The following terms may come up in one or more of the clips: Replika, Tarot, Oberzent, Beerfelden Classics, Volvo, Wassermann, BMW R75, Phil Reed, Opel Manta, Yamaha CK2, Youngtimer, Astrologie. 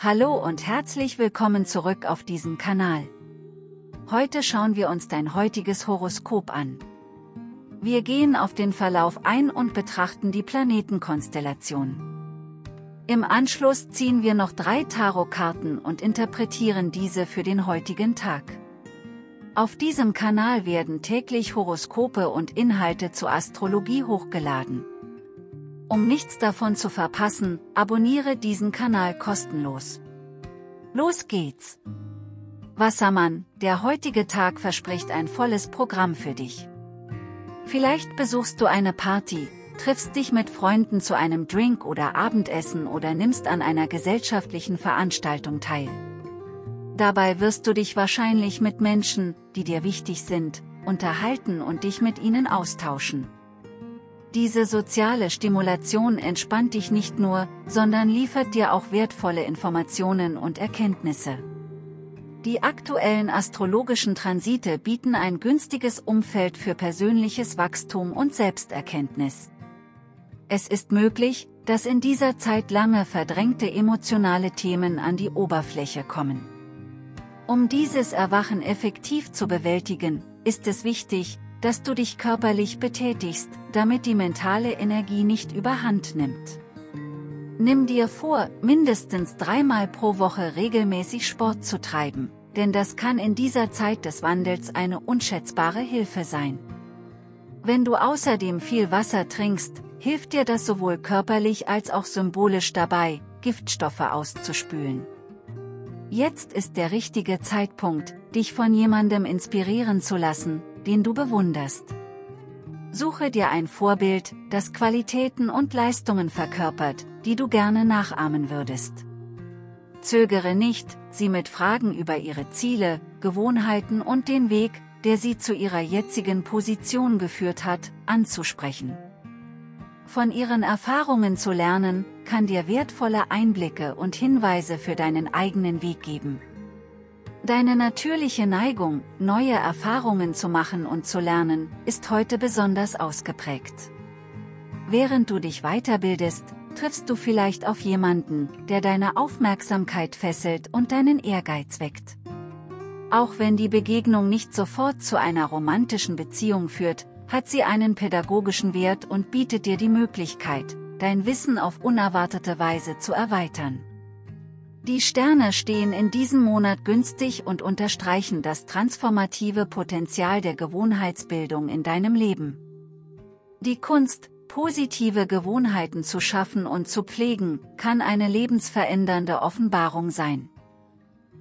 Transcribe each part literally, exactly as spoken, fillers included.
Hallo und herzlich willkommen zurück auf diesem Kanal. Heute schauen wir uns dein heutiges Horoskop an. Wir gehen auf den Verlauf ein und betrachten die Planetenkonstellation. Im Anschluss ziehen wir noch drei Tarotkarten und interpretieren diese für den heutigen Tag. Auf diesem Kanal werden täglich Horoskope und Inhalte zur Astrologie hochgeladen. Um nichts davon zu verpassen, abonniere diesen Kanal kostenlos. Los geht's! Wassermann, der heutige Tag verspricht ein volles Programm für dich. Vielleicht besuchst du eine Party, triffst dich mit Freunden zu einem Drink oder Abendessen oder nimmst an einer gesellschaftlichen Veranstaltung teil. Dabei wirst du dich wahrscheinlich mit Menschen, die dir wichtig sind, unterhalten und dich mit ihnen austauschen. Diese soziale Stimulation entspannt dich nicht nur, sondern liefert dir auch wertvolle Informationen und Erkenntnisse. Die aktuellen astrologischen Transite bieten ein günstiges Umfeld für persönliches Wachstum und Selbsterkenntnis. Es ist möglich, dass in dieser Zeit lange verdrängte emotionale Themen an die Oberfläche kommen. Um dieses Erwachen effektiv zu bewältigen, ist es wichtig, dass du dich körperlich betätigst, damit die mentale Energie nicht überhand nimmt. Nimm dir vor, mindestens dreimal pro Woche regelmäßig Sport zu treiben, denn das kann in dieser Zeit des Wandels eine unschätzbare Hilfe sein. Wenn du außerdem viel Wasser trinkst, hilft dir das sowohl körperlich als auch symbolisch dabei, Giftstoffe auszuspülen. Jetzt ist der richtige Zeitpunkt, dich von jemandem inspirieren zu lassen, den du bewunderst. Suche dir ein Vorbild, das Qualitäten und Leistungen verkörpert, die du gerne nachahmen würdest. Zögere nicht, sie mit Fragen über ihre Ziele, Gewohnheiten und den Weg, der sie zu ihrer jetzigen Position geführt hat, anzusprechen. Von ihren Erfahrungen zu lernen, kann dir wertvolle Einblicke und Hinweise für deinen eigenen Weg geben. Deine natürliche Neigung, neue Erfahrungen zu machen und zu lernen, ist heute besonders ausgeprägt. Während du dich weiterbildest, triffst du vielleicht auf jemanden, der deine Aufmerksamkeit fesselt und deinen Ehrgeiz weckt. Auch wenn die Begegnung nicht sofort zu einer romantischen Beziehung führt, hat sie einen pädagogischen Wert und bietet dir die Möglichkeit, dein Wissen auf unerwartete Weise zu erweitern. Die Sterne stehen in diesem Monat günstig und unterstreichen das transformative Potenzial der Gewohnheitsbildung in deinem Leben. Die Kunst, positive Gewohnheiten zu schaffen und zu pflegen, kann eine lebensverändernde Offenbarung sein.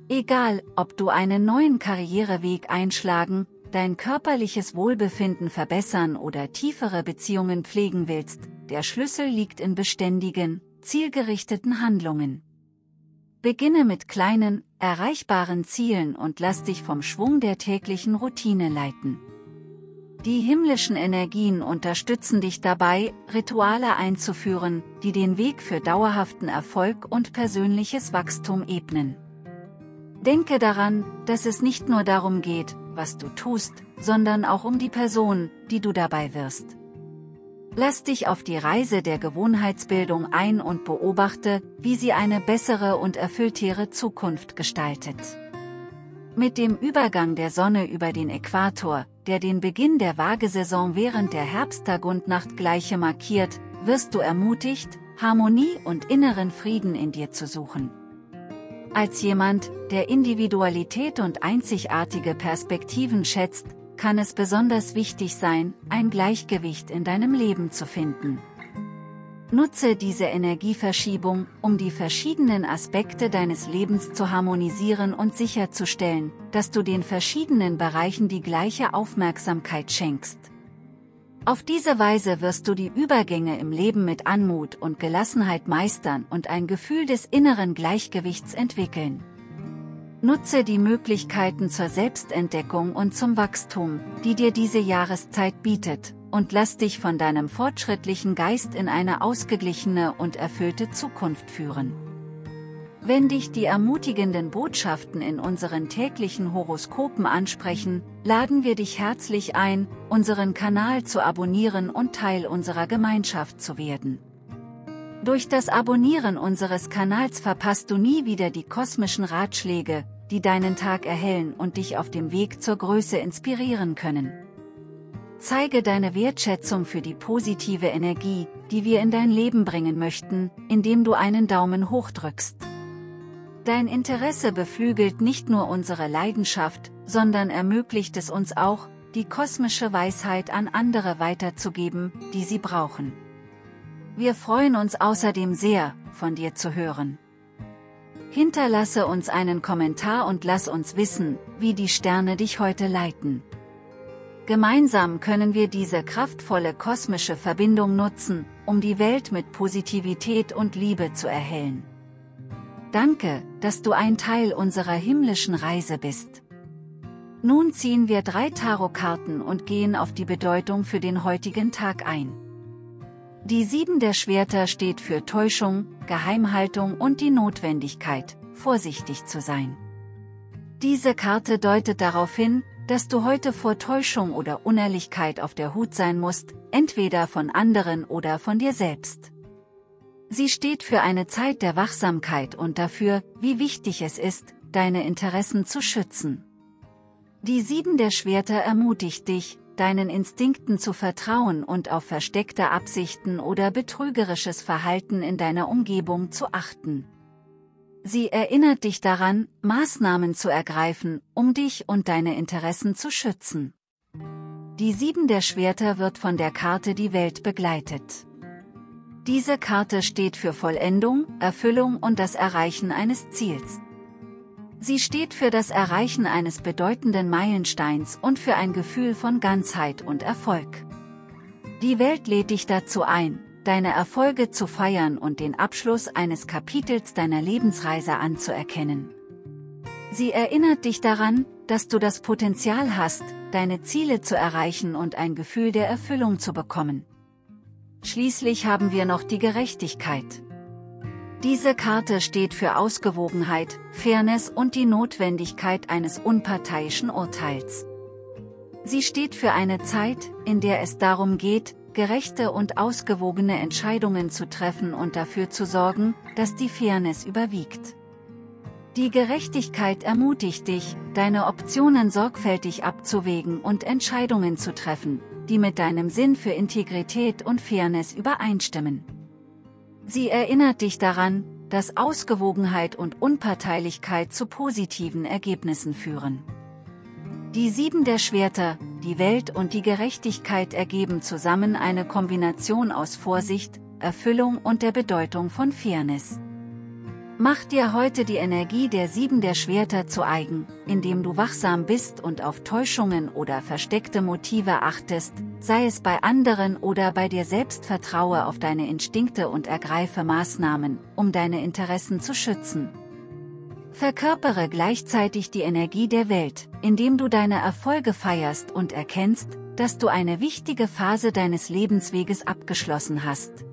Egal, ob du einen neuen Karriereweg einschlagen, dein körperliches Wohlbefinden verbessern oder tiefere Beziehungen pflegen willst, der Schlüssel liegt in beständigen, zielgerichteten Handlungen. Beginne mit kleinen, erreichbaren Zielen und lass dich vom Schwung der täglichen Routine leiten. Die himmlischen Energien unterstützen dich dabei, Rituale einzuführen, die den Weg für dauerhaften Erfolg und persönliches Wachstum ebnen. Denke daran, dass es nicht nur darum geht, was du tust, sondern auch um die Person, die du dabei wirst. Lass dich auf die Reise der Gewohnheitsbildung ein und beobachte, wie sie eine bessere und erfülltere Zukunft gestaltet. Mit dem Übergang der Sonne über den Äquator, der den Beginn der Waagesaison während der Herbsttag- und Nachtgleiche markiert, wirst du ermutigt, Harmonie und inneren Frieden in dir zu suchen. Als jemand, der Individualität und einzigartige Perspektiven schätzt, kann es besonders wichtig sein, ein Gleichgewicht in deinem Leben zu finden. Nutze diese Energieverschiebung, um die verschiedenen Aspekte deines Lebens zu harmonisieren und sicherzustellen, dass du den verschiedenen Bereichen die gleiche Aufmerksamkeit schenkst. Auf diese Weise wirst du die Übergänge im Leben mit Anmut und Gelassenheit meistern und ein Gefühl des inneren Gleichgewichts entwickeln. Nutze die Möglichkeiten zur Selbstentdeckung und zum Wachstum, die dir diese Jahreszeit bietet, und lass dich von deinem fortschrittlichen Geist in eine ausgeglichene und erfüllte Zukunft führen. Wenn dich die ermutigenden Botschaften in unseren täglichen Horoskopen ansprechen, laden wir dich herzlich ein, unseren Kanal zu abonnieren und Teil unserer Gemeinschaft zu werden. Durch das Abonnieren unseres Kanals verpasst du nie wieder die kosmischen Ratschläge, die deinen Tag erhellen und dich auf dem Weg zur Größe inspirieren können. Zeige deine Wertschätzung für die positive Energie, die wir in dein Leben bringen möchten, indem du einen Daumen hoch drückst. Dein Interesse beflügelt nicht nur unsere Leidenschaft, sondern ermöglicht es uns auch, die kosmische Weisheit an andere weiterzugeben, die sie brauchen. Wir freuen uns außerdem sehr, von dir zu hören. Hinterlasse uns einen Kommentar und lass uns wissen, wie die Sterne dich heute leiten. Gemeinsam können wir diese kraftvolle kosmische Verbindung nutzen, um die Welt mit Positivität und Liebe zu erhellen. Danke, dass du ein Teil unserer himmlischen Reise bist. Nun ziehen wir drei Tarotkarten und gehen auf die Bedeutung für den heutigen Tag ein. Die Sieben der Schwerter steht für Täuschung, Geheimhaltung und die Notwendigkeit, vorsichtig zu sein. Diese Karte deutet darauf hin, dass du heute vor Täuschung oder Unehrlichkeit auf der Hut sein musst, entweder von anderen oder von dir selbst. Sie steht für eine Zeit der Wachsamkeit und dafür, wie wichtig es ist, deine Interessen zu schützen. Die Sieben der Schwerter ermutigt dich, deinen Instinkten zu vertrauen und auf versteckte Absichten oder betrügerisches Verhalten in deiner Umgebung zu achten. Sie erinnert dich daran, Maßnahmen zu ergreifen, um dich und deine Interessen zu schützen. Die Sieben der Schwerter wird von der Karte Die Welt begleitet. Diese Karte steht für Vollendung, Erfüllung und das Erreichen eines Ziels. Sie steht für das Erreichen eines bedeutenden Meilensteins und für ein Gefühl von Ganzheit und Erfolg. Die Welt lädt dich dazu ein, deine Erfolge zu feiern und den Abschluss eines Kapitels deiner Lebensreise anzuerkennen. Sie erinnert dich daran, dass du das Potenzial hast, deine Ziele zu erreichen und ein Gefühl der Erfüllung zu bekommen. Schließlich haben wir noch die Gerechtigkeit. Diese Karte steht für Ausgewogenheit, Fairness und die Notwendigkeit eines unparteiischen Urteils. Sie steht für eine Zeit, in der es darum geht, gerechte und ausgewogene Entscheidungen zu treffen und dafür zu sorgen, dass die Fairness überwiegt. Die Gerechtigkeit ermutigt dich, deine Optionen sorgfältig abzuwägen und Entscheidungen zu treffen, die mit deinem Sinn für Integrität und Fairness übereinstimmen. Sie erinnert dich daran, dass Ausgewogenheit und Unparteilichkeit zu positiven Ergebnissen führen. Die Sieben der Schwerter, die Welt und die Gerechtigkeit ergeben zusammen eine Kombination aus Vorsicht, Erfüllung und der Bedeutung von Fairness. Mach dir heute die Energie der Sieben der Schwerter zu eigen, indem du wachsam bist und auf Täuschungen oder versteckte Motive achtest, sei es bei anderen oder bei dir selbst. Vertraue auf deine Instinkte und ergreife Maßnahmen, um deine Interessen zu schützen. Verkörpere gleichzeitig die Energie der Welt, indem du deine Erfolge feierst und erkennst, dass du eine wichtige Phase deines Lebensweges abgeschlossen hast.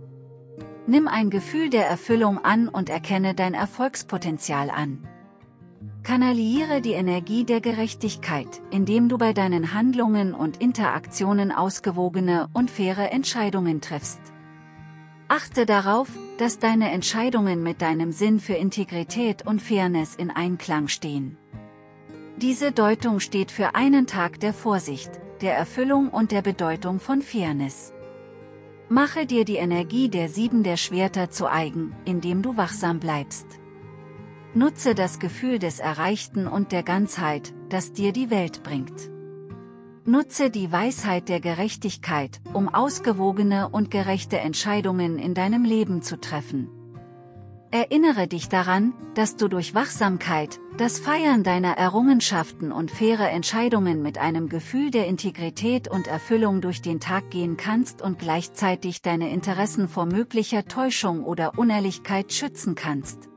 Nimm ein Gefühl der Erfüllung an und erkenne dein Erfolgspotenzial an. Kanalisiere die Energie der Gerechtigkeit, indem du bei deinen Handlungen und Interaktionen ausgewogene und faire Entscheidungen triffst. Achte darauf, dass deine Entscheidungen mit deinem Sinn für Integrität und Fairness in Einklang stehen. Diese Deutung steht für einen Tag der Vorsicht, der Erfüllung und der Bedeutung von Fairness. Mache dir die Energie der Sieben der Schwerter zu eigen, indem du wachsam bleibst. Nutze das Gefühl des Erreichten und der Ganzheit, das dir die Welt bringt. Nutze die Weisheit der Gerechtigkeit, um ausgewogene und gerechte Entscheidungen in deinem Leben zu treffen. Erinnere dich daran, dass du durch Wachsamkeit, das Feiern deiner Errungenschaften und faire Entscheidungen mit einem Gefühl der Integrität und Erfüllung durch den Tag gehen kannst und gleichzeitig deine Interessen vor möglicher Täuschung oder Unehrlichkeit schützen kannst.